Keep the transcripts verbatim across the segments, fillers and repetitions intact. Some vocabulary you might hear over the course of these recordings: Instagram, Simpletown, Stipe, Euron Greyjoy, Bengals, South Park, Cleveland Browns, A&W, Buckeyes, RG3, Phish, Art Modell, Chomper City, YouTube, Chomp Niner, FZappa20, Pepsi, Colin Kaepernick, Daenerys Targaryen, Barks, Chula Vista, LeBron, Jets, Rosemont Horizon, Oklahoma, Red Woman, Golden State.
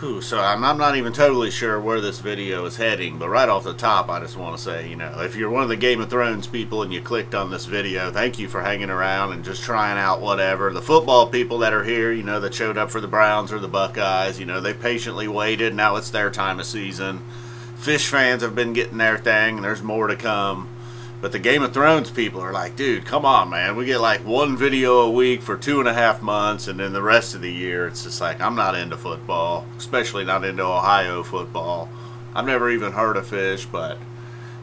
Whew, so I'm, I'm not even totally sure where this video is heading, but right off the top, I just want to say, you know, if you're one of the Game of Thrones people and you clicked on this video, thank you for hanging around and just trying out whatever. The football people that are here, you know, that showed up for the Browns or the Buckeyes, you know, they patiently waited. Now it's their time of season. Phish fans have been getting their thing, and there's more to come. But the Game of Thrones people are like, dude, come on, man. We get like one video a week for two and a half months, and then the rest of the year, it's just like, I'm not into football, especially not into Ohio football. I've never even heard of Phish, but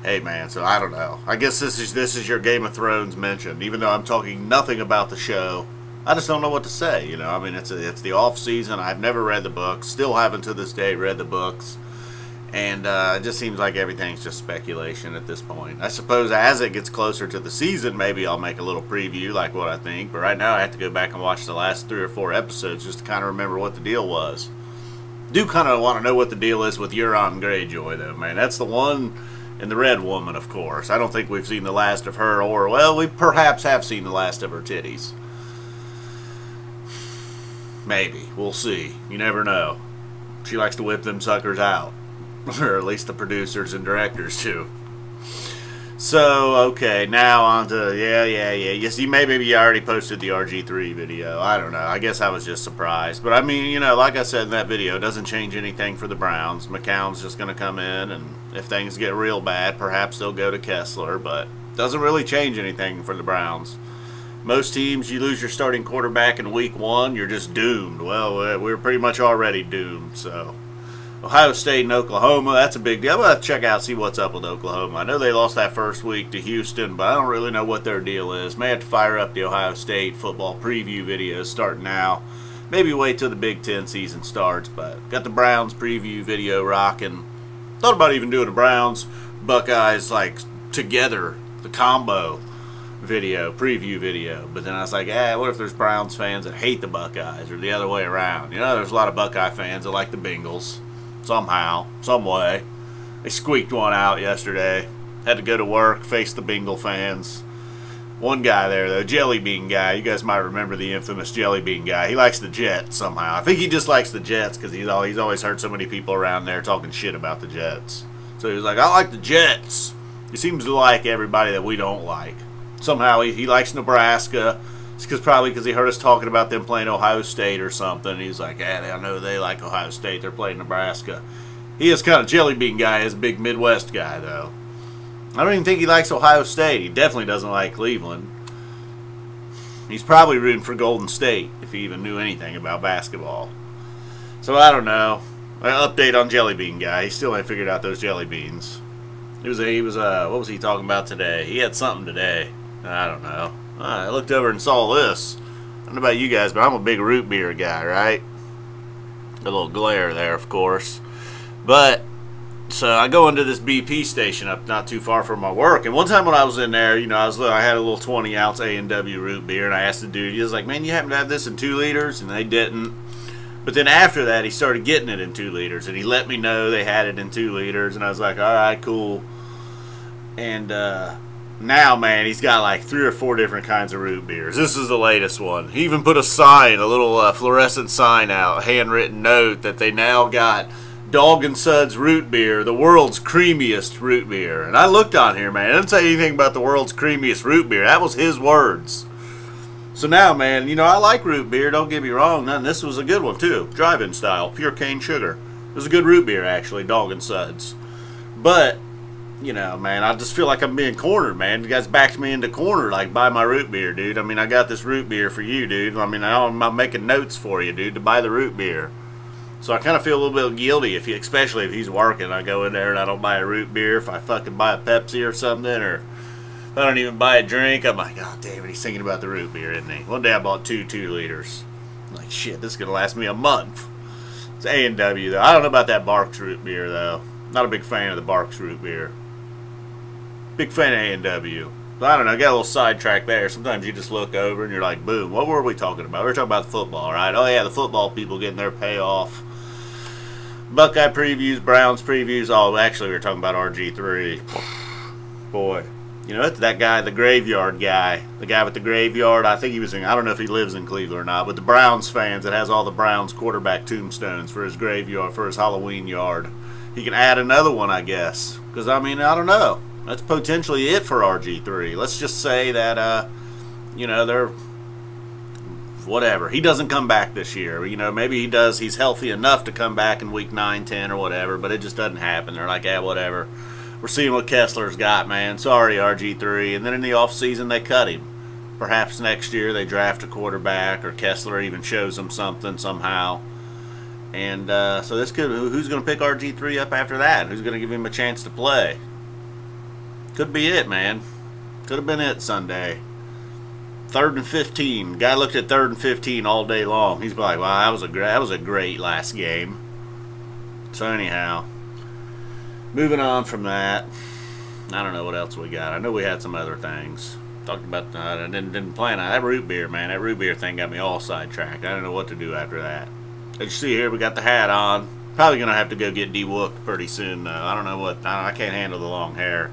hey, man, so I don't know. I guess this is, this is your Game of Thrones mention, even though I'm talking nothing about the show. I just don't know what to say, you know. I mean, it's, a, it's the off season. I've never read the books, still haven't to this day read the books. And uh, it just seems like everything's just speculation at this point. I suppose as it gets closer to the season, maybe I'll make a little preview like what I think. But right now I have to go back and watch the last three or four episodes just to kind of remember what the deal was. Do kind of want to know what the deal is with Euron Greyjoy, though, man. That's the one in the Red Woman, of course. I don't think we've seen the last of her, or, well, we perhaps have seen the last of her titties. Maybe. We'll see. You never know. She likes to whip them suckers out. Or at least the producers and directors too. So, okay, now on to, yeah, yeah, yeah. You see, maybe I already posted the R G three video. I don't know. I guess I was just surprised. But, I mean, you know, like I said in that video, it doesn't change anything for the Browns. McCown's just going to come in, and if things get real bad, perhaps they'll go to Kessler. But doesn't really change anything for the Browns. Most teams, you lose your starting quarterback in week one, you're just doomed. Well, we're pretty much already doomed, so... Ohio State and Oklahoma, that's a big deal. I'm going to have to check out, see what's up with Oklahoma. I know they lost that first week to Houston, but I don't really know what their deal is. May have to fire up the Ohio State football preview videos starting now. Maybe wait till the Big Ten season starts, but got the Browns preview video rocking. Thought about even doing the Browns, Buckeyes, like, together, the combo video, preview video. But then I was like, eh, what if there's Browns fans that hate the Buckeyes, or the other way around? You know, there's a lot of Buckeye fans that like the Bengals. Somehow, some way. They squeaked one out yesterday. Had to go to work, face the Bengal fans. One guy there, though, Jelly Bean guy. You guys might remember the infamous Jelly Bean guy. He likes the Jets somehow. I think he just likes the Jets because he's all, he's always heard so many people around there talking shit about the Jets. So he was like, I like the Jets. He seems to like everybody that we don't like. Somehow he, he likes Nebraska. It's cause probably because he heard us talking about them playing Ohio State or something. He's like, hey, I know they like Ohio State. They're playing Nebraska. He is kind of Jelly Bean guy. He's a big Midwest guy, though. I don't even think he likes Ohio State. He definitely doesn't like Cleveland. He's probably rooting for Golden State if he even knew anything about basketball. So I don't know. An update on Jelly Bean guy. He still ain't figured out those jelly beans. He was, a, he was a, what was he talking about today? He had something today. I don't know. I looked over and saw this. I don't know about you guys, but I'm a big root beer guy, right? A little glare there, of course. But, so I go into this B P station up not too far from my work. And one time when I was in there, you know, I was I had a little twenty ounce A and W root beer. And I asked the dude, he was like, man, you happen to have this in two liters? And they didn't. But then after that, he started getting it in two liters. And he let me know they had it in two liters. And I was like, all right, cool. And, uh... now, man, he's got like three or four different kinds of root beers. This is the latest one. He even put a sign, a little uh, fluorescent sign out, handwritten note that they now got Dog and Suds root beer, the world's creamiest root beer. And I looked on here, man. It didn't say anything about the world's creamiest root beer. That was his words. So now, man, you know, I like root beer. Don't get me wrong. None. This was a good one, too. Drive-in style, pure cane sugar. It was a good root beer, actually, Dog and Suds. But... you know, man, I just feel like I'm being cornered, man. You guys backed me into corner, like, buy my root beer, dude. I mean, I got this root beer for you, dude. I mean, I'm making notes for you, dude, to buy the root beer. So I kind of feel a little bit guilty, if he, especially if he's working. I go in there and I don't buy a root beer. If I fucking buy a Pepsi or something, or if I don't even buy a drink, I'm like, oh, damn it, he's thinking about the root beer, isn't he? One day I bought two two liters. I'm like, shit, this is going to last me a month. It's A and W, though. I don't know about that Barks root beer, though. Not a big fan of the Barks root beer. Big fan of A and W. I don't know, I got a little sidetrack there. Sometimes you just look over and you're like, boom, what were we talking about? We were talking about football, right? Oh, yeah, the football people getting their payoff. Buckeye previews, Browns previews. Oh, actually, we were talking about R G three. Boy, You know, that's that guy, the graveyard guy. The guy with the graveyard. I think he was in, I don't know if he lives in Cleveland or not, but the Browns fans that has all the Browns quarterback tombstones for his graveyard, for his Halloween yard. He can add another one, I guess. Because, I mean, I don't know. That's potentially it for R G three. Let's just say that, uh, you know, they're... whatever. He doesn't come back this year. You know, maybe he does. He's healthy enough to come back in week nine, ten, or whatever, but it just doesn't happen. They're like, yeah, whatever. We're seeing what Kessler's got, man. Sorry, R G three. And then in the offseason, they cut him. Perhaps next year they draft a quarterback, or Kessler even shows them something somehow. And uh, so this could, who's going to pick R G three up after that? Who's going to give him a chance to play? Could be it, man. Could have been it Sunday. third and fifteen. Guy looked at third and fifteen all day long. He's like, wow, that was a great, that was a great last game. So anyhow, moving on from that, I don't know what else we got. I know we had some other things. Talked about that. I didn't, didn't plan on that root beer, man. That root beer thing got me all sidetracked. I don't know what to do after that. As you see here, we got the hat on. Probably going to have to go get de-wooked pretty soon, though. I don't know what. I, I can't handle the long hair.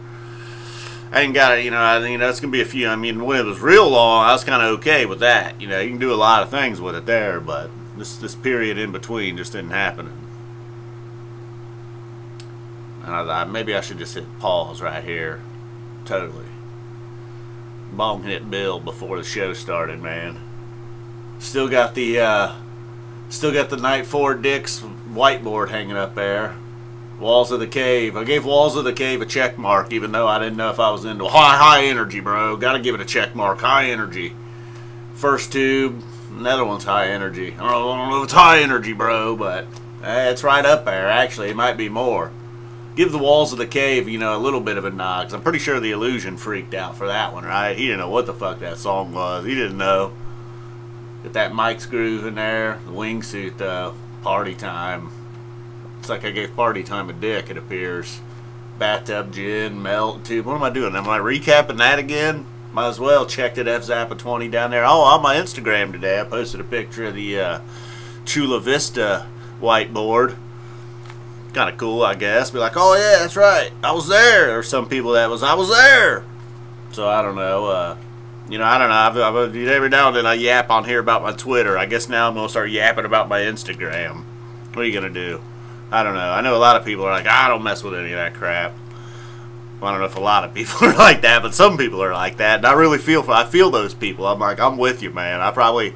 I ain't got it, you know, I, you know, it's going to be a few, I mean, when it was real long, I was kind of okay with that, you know, you can do a lot of things with it there, but this, this period in between just didn't happen. And I thought, maybe I should just hit pause right here, totally. Bong hit Bill before the show started, man. Still got the, uh, still got the Night Four Dicks whiteboard hanging up there. Walls of the Cave. I gave Walls of the Cave a check mark, even though I didn't know if I was into high, high energy, bro. Got to give it a check mark. High energy. First tube. Another one's high energy. I don't know, I don't know if it's high energy, bro, but eh, it's right up there. Actually, it might be more. Give the Walls of the Cave, you know, a little bit of a nod, because I'm pretty sure the Illusion freaked out for that one, right? He didn't know what the fuck that song was. He didn't know. Get that Mike's groove in there. The wingsuit, though. Party time. It's like I gave Party Time a dick, it appears. Bathtub Gin, Melt Tube. What am I doing? Am I recapping that again? Might as well. Checked at F Zappa twenty down there. Oh, on my Instagram today, I posted a picture of the uh, Chula Vista whiteboard. Kind of cool, I guess. Be like, oh, yeah, that's right. I was there. Or some people that was, I was there. So, I don't know. Uh, you know, I don't know. I've, I've, every now and then I yap on here about my Twitter. I guess now I'm going to start yapping about my Instagram. What are you going to do? I don't know. I know a lot of people are like, I don't mess with any of that crap. Well, I don't know if a lot of people are like that, but some people are like that. And I really feel for, I feel those people. I'm like, I'm with you, man. I probably,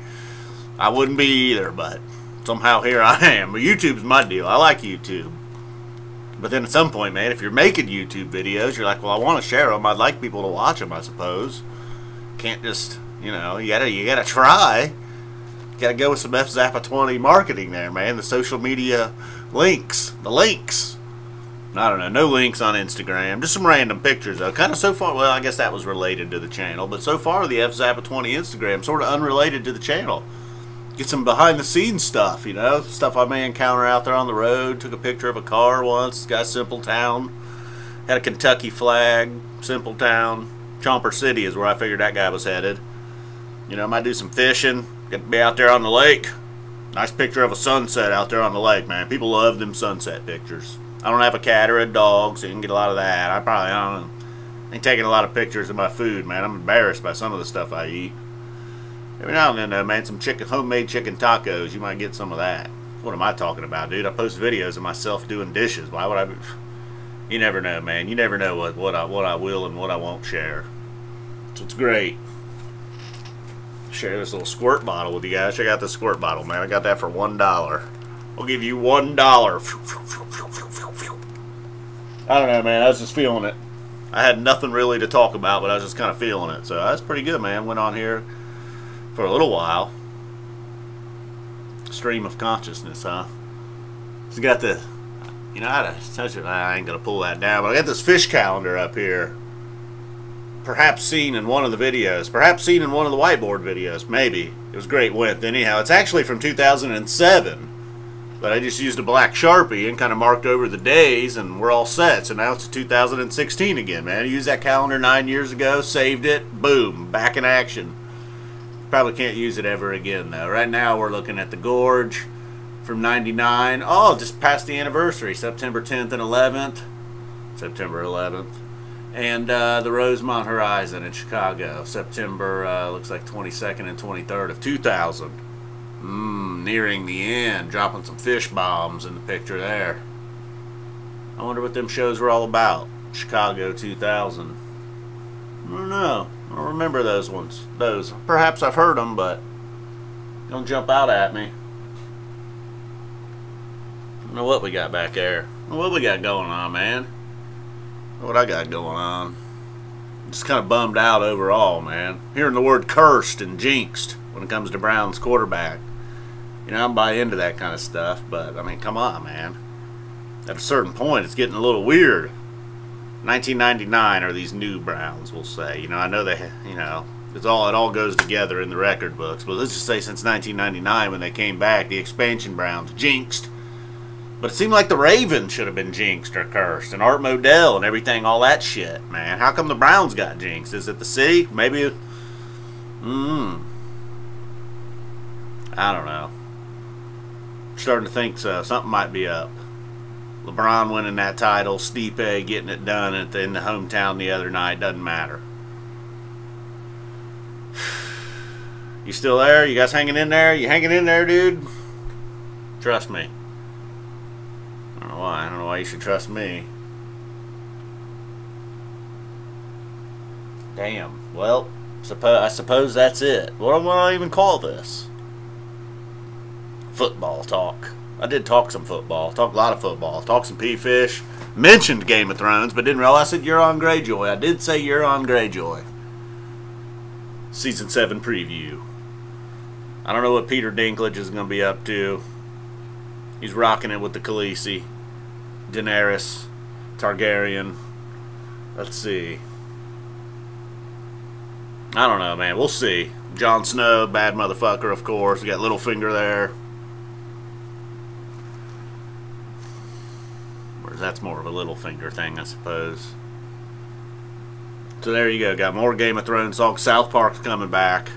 I wouldn't be either, but somehow here I am. But YouTube's my deal. I like YouTube. But then at some point, man, if you're making YouTube videos, you're like, well, I want to share them. I'd like people to watch them, I suppose. Can't just, you know, you gotta, you gotta try. Got to go with some F Zappa twenty marketing there, man. The social media links. The links. I don't know. No links on Instagram. Just some random pictures, though. Kind of so far, well, I guess that was related to the channel. But so far, the F Zappa twenty Instagram, sort of unrelated to the channel. Get some behind-the-scenes stuff, you know. Stuff I may encounter out there on the road. Took a picture of a car once. This guy, Simpletown. Had a Kentucky flag. Simpletown. Chomper City is where I figured that guy was headed. You know, might do some fishing. Get to be out there on the lake. Nice picture of a sunset out there on the lake, man. People love them sunset pictures. I don't have a cat or a dog, so you can get a lot of that. I probably I don't know. I ain't taking a lot of pictures of my food, man. I'm embarrassed by some of the stuff I eat. Every now and then, though, man, some chicken, homemade chicken tacos. You might get some of that. What am I talking about, dude? I post videos of myself doing dishes. Why would I be... You never know, man. You never know what, what I what I will and what I won't share. So it's great. Share this little squirt bottle with you guys. Check out this squirt bottle, man. I got that for one dollar. I'll give you one dollar. I don't know, man. I was just feeling it. I had nothing really to talk about, but I was just kind of feeling it. So that's pretty good, man. Went on here for a little while. Stream of consciousness, huh? It's got the, you know, I had to touch it. I ain't gonna pull that down, but I got this fish calendar up here. Perhaps seen in one of the videos. Perhaps seen in one of the whiteboard videos. Maybe. It was great width. Anyhow, it's actually from two thousand seven. But I just used a black Sharpie and kind of marked over the days, and we're all set. So now it's two thousand sixteen again, man. I used that calendar nine years ago, saved it, boom, back in action. Probably can't use it ever again, though. Right now we're looking at the Gorge from ninety-nine. Oh, just past the anniversary, September tenth and eleventh. September eleventh. and uh, the Rosemont Horizon in Chicago, September, uh, looks like twenty-second and twenty-third of two thousand. Mmm, nearing the end, dropping some fish bombs in the picture there. I wonder what them shows were all about. Chicago two thousand. I don't know. I don't remember those ones. Those. Perhaps I've heard them, but don't jump out at me. I don't know what we got back there. I don't know what we got going on, man. What I got going on. I'm just kind of bummed out overall, man. Hearing the word cursed and jinxed when it comes to Browns quarterback. You know, I'm by into that kind of stuff, but, I mean, come on, man. At a certain point, it's getting a little weird. nineteen ninety-nine are these new Browns, we'll say. You know, I know they, you know, it's all it all goes together in the record books. But let's just say since nineteen ninety-nine, when they came back, the expansion Browns jinxed. But it seemed like the Ravens should have been jinxed or cursed, and Art Modell and everything, all that shit, man. How come the Browns got jinxed? Is it the city? Maybe. Mmm. I don't know. I'm starting to think so. Something might be up. LeBron winning that title, Stipe getting it done at the, in the hometown the other night, doesn't matter. You still there? You guys hanging in there? You hanging in there, dude? Trust me. I don't know why. I don't know why you should trust me. Damn. Well, suppo- I suppose that's it. What do I even call this? Football talk. I did talk some football, talked a lot of football, talked some P-Fish, mentioned Game of Thrones, but didn't realize I said Euron Greyjoy. I did say Euron Greyjoy. Season seven preview. I don't know what Peter Dinklage is going to be up to. He's rocking it with the Khaleesi, Daenerys, Targaryen. Let's see. I don't know, man. We'll see. Jon Snow, bad motherfucker, of course. We got Littlefinger there. That's more of a Littlefinger thing, I suppose. So there you go. Got more Game of Thrones talk. South Park's coming back.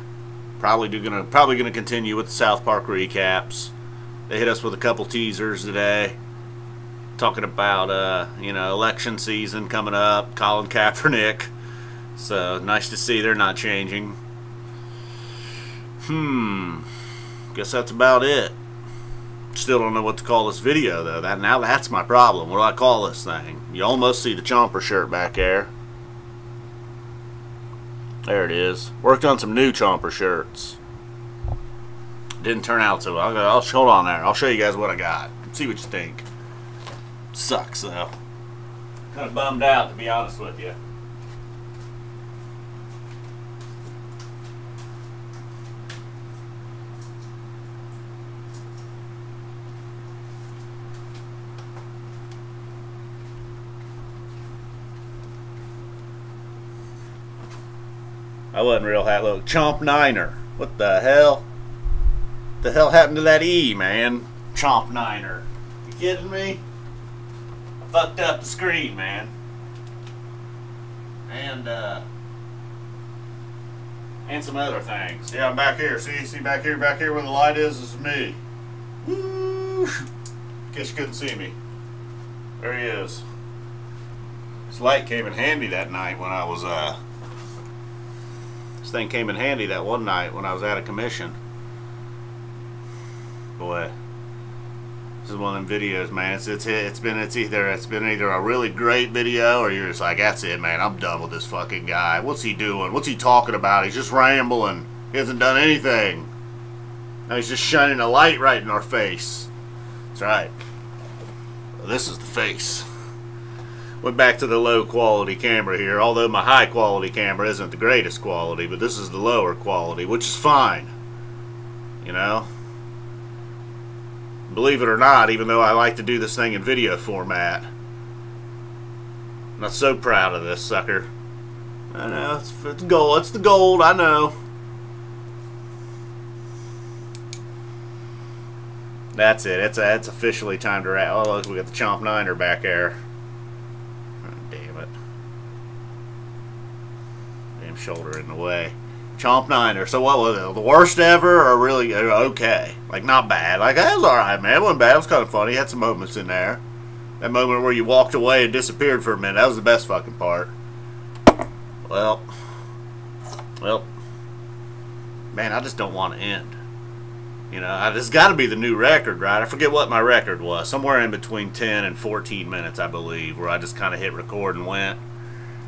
Probably do gonna probably gonna continue with the South Park recaps. They hit us with a couple teasers today, talking about uh, you know, election season coming up. Colin Kaepernick. So nice to see they're not changing. Hmm. Guess that's about it. Still don't know what to call this video, though. That now that's my problem. What do I call this thing? You almost see the Chomper shirt back there. There it is. Worked on some new Chomper shirts. Didn't turn out so well. I'll, I'll hold on there. I'll show you guys what I got. See what you think. Sucks though. Kind of bummed out, to be honest with you. I wasn't real happy. Look, Chomp Niner. What the hell? What the hell happened to that E, man? Chomp Niner. You kidding me? I fucked up the screen, man. And, uh... and some other things. Yeah, I'm back here. See? See back here? Back here where the light is is me. Woo! Guess you couldn't see me. There he is. This light came in handy that night when I was, uh... This thing came in handy that one night when I was out of commission. Boy, this is one of them videos, man. It's it's it's been it's either it's been either a really great video or you're just like, that's it, man. I'm done with this fucking guy. What's he doing? What's he talking about? He's just rambling. He hasn't done anything. Now he's just shining a light right in our face. That's right. Well, this is the face. Went back to the low quality camera here, although my high quality camera isn't the greatest quality, but this is the lower quality, which is fine. You know? Believe it or not, even though I like to do this thing in video format, I'm not so proud of this sucker. I know, it's, it's gold, it's the gold, I know. That's it, it's, a, it's officially time to wrap. Oh, look, we got the Chomp Niner back there. Shoulder in the way. Chomp Niner. So what was it? The worst ever or really okay? Like not bad. Like that was alright, man. It wasn't bad. It was kind of funny. It had some moments in there. That moment where you walked away and disappeared for a minute. That was the best fucking part. Well, well, man, I just don't want to end. You know, I, this has got to be the new record, right? I forget what my record was. Somewhere in between ten and fourteen minutes, I believe, where I just kind of hit record and went.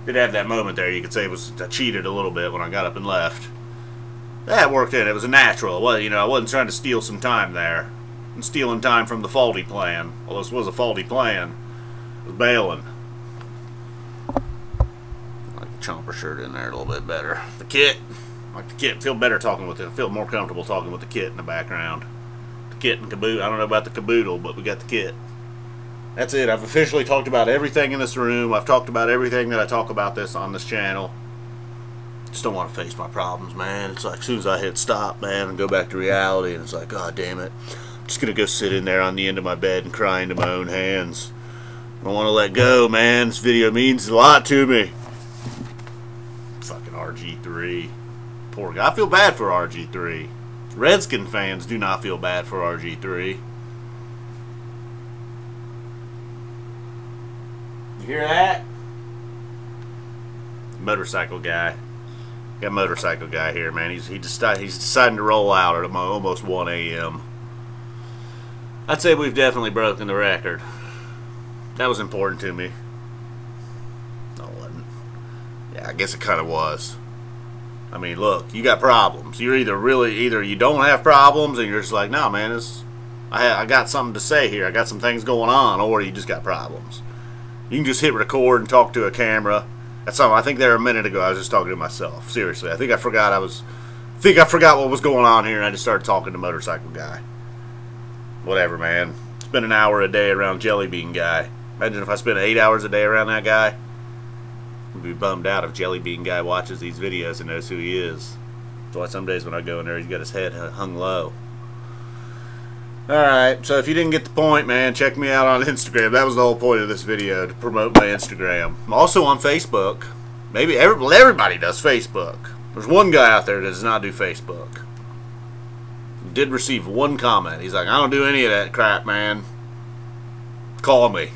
Did have that moment there. You could say it was, I cheated a little bit when I got up and left. That worked in. It was a natural. Well, you know, I wasn't trying to steal some time there. And stealing time from the faulty plan. Well, this was a faulty plan. It was bailing. I like the Chomper shirt in there a little bit better. The kit. I like the kit. Feel better talking with it. I feel more comfortable talking with the kit in the background. The kit and caboodle. I don't know about the caboodle, but we got the kit. That's it. I've officially talked about everything in this room. I've talked about everything that I talk about this on this channel. Just don't want to face my problems, man. It's like as soon as I hit stop, man, and go back to reality, and it's like, God damn it. I'm just going to go sit in there on the end of my bed and cry into my own hands. I don't want to let go, man. This video means a lot to me. Fucking R G three. Poor guy. I feel bad for R G three. Redskin fans do not feel bad for R G three. You hear that? Motorcycle guy. Got a motorcycle guy here, man. He's, he just, he's deciding to roll out at almost one A M I'd say we've definitely broken the record. That was important to me. No, it wasn't. Yeah, I guess it kind of was. I mean, look, you got problems. You're either really, either you don't have problems and you're just like, no, man, it's, I, I got something to say here. I got some things going on, or you just got problems. You can just hit record and talk to a camera. That's something. I think there a minute ago I was just talking to myself. Seriously, I think I forgot I was. I think I forgot what was going on here, and I just started talking to motorcycle guy. Whatever, man. Spend an hour a day around jelly bean guy. Imagine if I spent eight hours a day around that guy. I'd be bummed out if jelly bean guy watches these videos and knows who he is. That's why some days when I go in there, he's got his head hung low. All right, so if you didn't get the point, man, check me out on Instagram. That was the whole point of this video, to promote my Instagram. I'm also on Facebook. Maybe every, everybody does Facebook. There's one guy out there that does not do Facebook. Did receive one comment. He's like, I don't do any of that crap, man. Call me.